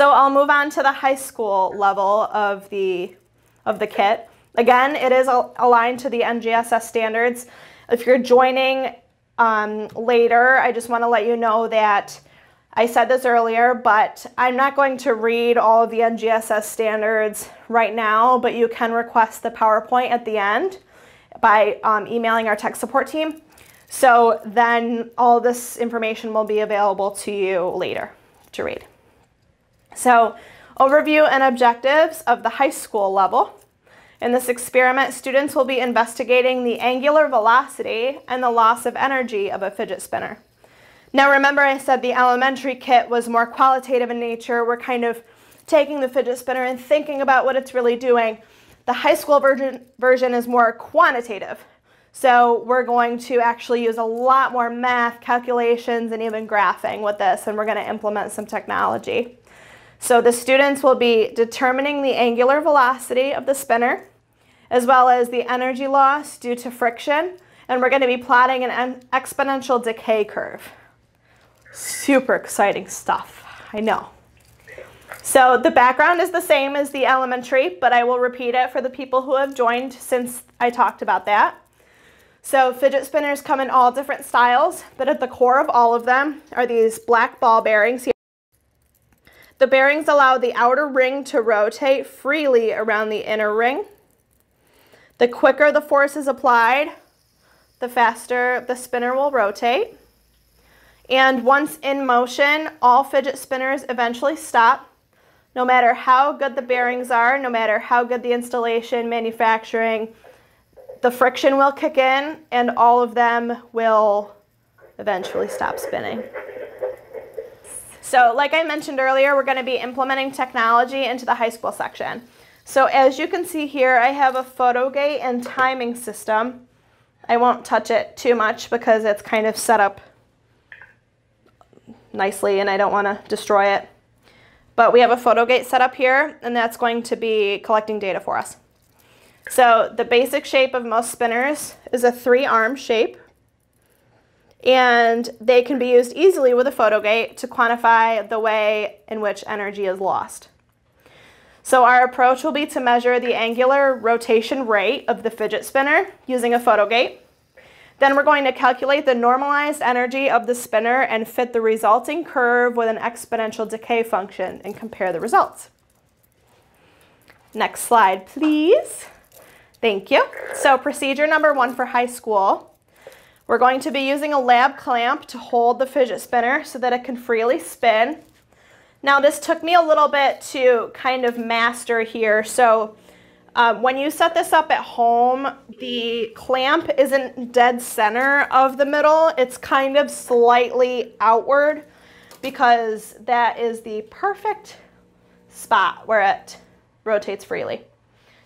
So I'll move on to the high school level of the kit. Again, it is aligned to the NGSS standards. If you're joining later, I just want to let you know that I said this earlier, but I'm not going to read all of the NGSS standards right now, but you can request the PowerPoint at the end by emailing our tech support team. So then all this information will be available to you later to read. So overview and objectives of the high school level. In this experiment, students will be investigating the angular velocity and the loss of energy of a fidget spinner. Now remember, I said the elementary kit was more qualitative in nature. We're kind of taking the fidget spinner and thinking about what it's really doing. The high school version is more quantitative. So we're going to actually use a lot more math, calculations, and even graphing with this, and we're going to implement some technology. So the students will be determining the angular velocity of the spinner, as well as the energy loss due to friction, and we're going to be plotting an exponential decay curve. Super exciting stuff, I know. So the background is the same as the elementary, but I will repeat it for the people who have joined since I talked about that. So fidget spinners come in all different styles, but at the core of all of them are these black ball bearings here. The bearings allow the outer ring to rotate freely around the inner ring. The quicker the force is applied, the faster the spinner will rotate. And once in motion, all fidget spinners eventually stop. No matter how good the bearings are, no matter how good the installation, manufacturing, the friction will kick in and all of them will eventually stop spinning. So like I mentioned earlier, we're going to be implementing technology into the high school section. So as you can see here, I have a photo gate and timing system. I won't touch it too much because it's kind of set up nicely and I don't want to destroy it. But we have a photo gate set up here, and that's going to be collecting data for us. So the basic shape of most spinners is a three-arm shape. And they can be used easily with a photo gate to quantify the way in which energy is lost. So our approach will be to measure the angular rotation rate of the fidget spinner using a photo gate. Then we're going to calculate the normalized energy of the spinner and fit the resulting curve with an exponential decay function and compare the results. Next slide, please. Thank you. So procedure number one for high school. We're going to be using a lab clamp to hold the fidget spinner so that it can freely spin. Now this took me a little bit to kind of master here. So when you set this up at home, the clamp isn't dead center of the middle. It's kind of slightly outward because that is the perfect spot where it rotates freely.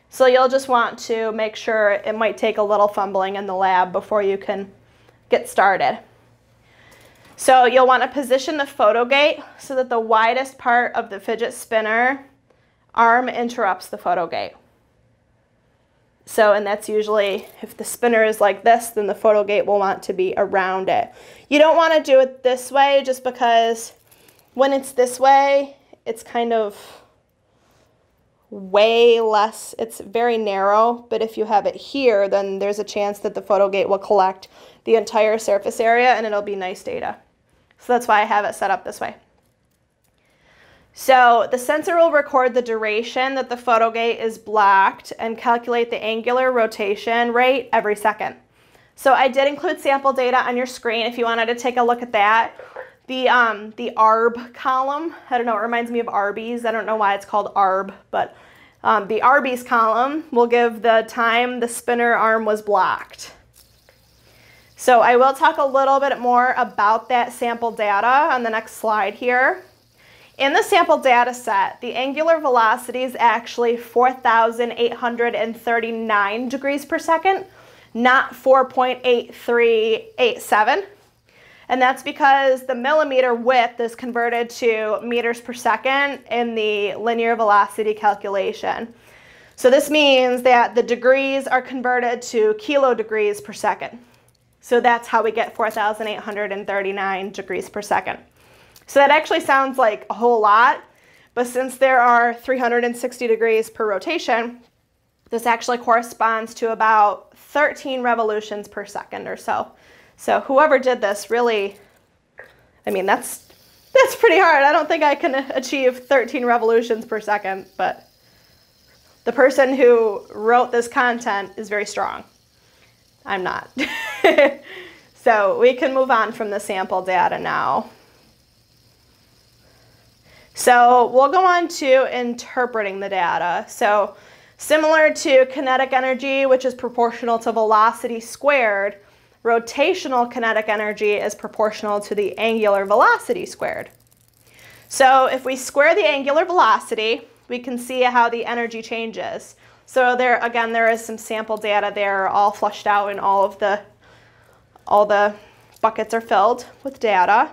So you'll just want to make sure it might take a little fumbling in the lab before you can get started. So you'll want to position the photo gate so that the widest part of the fidget spinner arm interrupts the photo gate. So, and that's usually, if the spinner is like this, then the photo gate will want to be around it. You don't want to do it this way just because when it's this way, it's kind of way less, it's very narrow, but if you have it here, then there's a chance that the photo gate will collect the entire surface area and it'll be nice data. So that's why I have it set up this way. So the sensor will record the duration that the photo gate is blocked and calculate the angular rotation rate every second. So I did include sample data on your screen if you wanted to take a look at that. The ARB column, I don't know, it reminds me of Arby's. I don't know why it's called ARB, but the Arby's column will give the time the spinner arm was blocked. So I will talk a little bit more about that sample data on the next slide here. In the sample data set, the angular velocity is actually 4,839 degrees per second, not 4.8387. And that's because the millimeter width is converted to meters per second in the linear velocity calculation. So this means that the degrees are converted to kilo degrees per second. So that's how we get 4,839 degrees per second. So that actually sounds like a whole lot, But since there are 360 degrees per rotation, this actually corresponds to about 13 revolutions per second or so. So whoever did this really, I mean, that's pretty hard. I don't think I can achieve 13 revolutions per second, but the person who wrote this content is very strong. I'm not. So we can move on from the sample data now. So we'll go on to interpreting the data. So similar to kinetic energy, which is proportional to velocity squared, rotational kinetic energy is proportional to the angular velocity squared. So if we square the angular velocity, we can see how the energy changes. So there, again, there is some sample data there, all flushed out, and all the buckets are filled with data.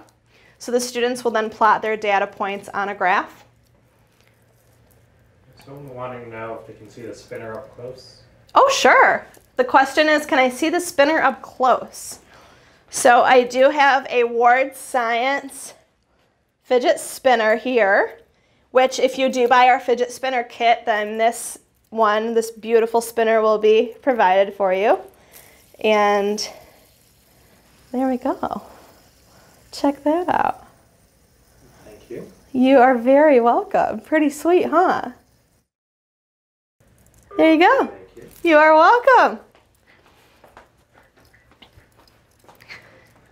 So the students will then plot their data points on a graph. So I'm wanting to know if they can see the spinner up close. Oh, sure. The question is, can I see the spinner up close? So I do have a Ward's Science fidget spinner here, which if you do buy our fidget spinner kit, then this one, this beautiful spinner will be provided for you. And there we go. Check that out. Thank you. You are very welcome. Pretty sweet, huh? There you go. Thank you. You are welcome.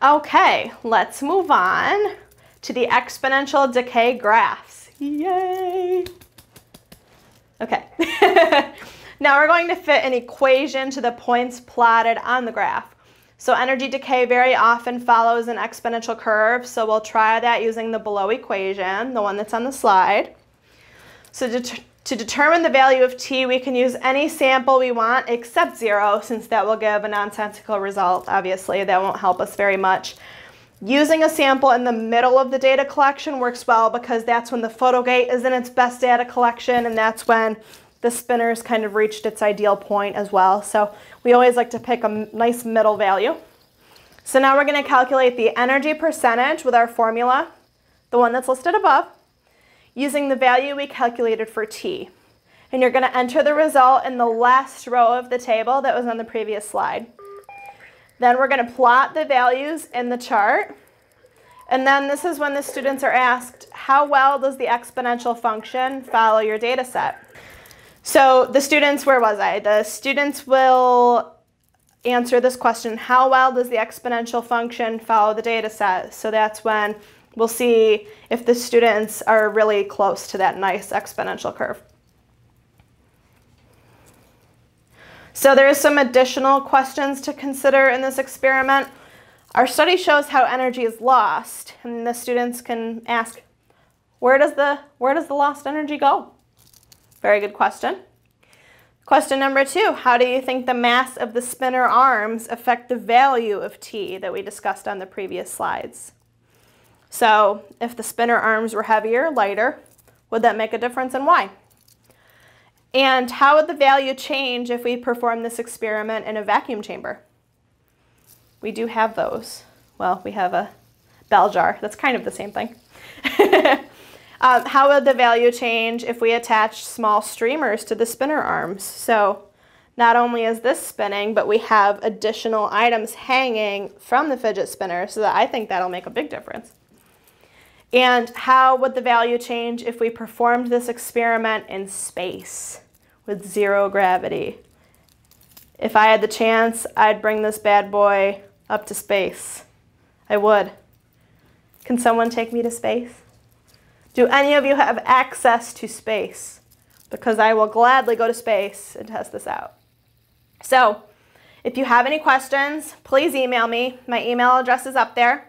Okay, let's move on to the exponential decay graphs. Yay! Okay. Now we're going to fit an equation to the points plotted on the graph. So energy decay very often follows an exponential curve, so we'll try that using the below equation, the one that's on the slide. So to determine the value of t, we can use any sample we want except 0, since that will give a nonsensical result. Obviously, that won't help us very much. Using a sample in the middle of the data collection works well, because that's when the photogate is in its best data collection, and that's when the spinner's kind of reached its ideal point as well. So we always like to pick a nice middle value. So now we're going to calculate the energy percentage with our formula, the one that's listed above, using the value we calculated for t. And you're going to enter the result in the last row of the table that was on the previous slide. Then we're going to plot the values in the chart. And then this is when the students are asked, how well does the exponential function follow your data set? So the students, where was I? The students will answer this question, how well does the exponential function follow the data set? So that's when we'll see if the students are really close to that nice exponential curve. So there is some additional questions to consider in this experiment. Our study shows how energy is lost, and the students can ask, where does the lost energy go? Very good question. Question number 2, how do you think the mass of the spinner arms affect the value of t that we discussed on the previous slides? So if the spinner arms were heavier, lighter, would that make a difference, and why? And how would the value change if we perform this experiment in a vacuum chamber? We do have those. Well, we have a bell jar. That's kind of the same thing. How would the value change if we attach small streamers to the spinner arms? So not only is this spinning, but we have additional items hanging from the fidget spinner, so that I think that'll make a big difference. And how would the value change if we performed this experiment in space with 0 gravity? If I had the chance, I'd bring this bad boy up to space. I would. Can someone take me to space? Do any of you have access to space? Because I will gladly go to space and test this out. So if you have any questions, please email me. My email address is up there.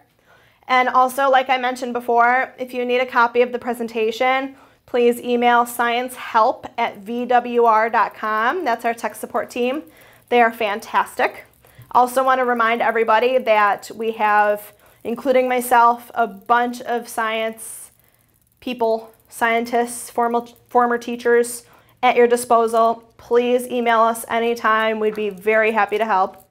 And also, like I mentioned before, if you need a copy of the presentation, please email sciencehelp@vwr.com. That's our tech support team. They are fantastic. Also want to remind everybody that we have, including myself, a bunch of science people, scientists, former teachers at your disposal. Please email us anytime. We'd be very happy to help.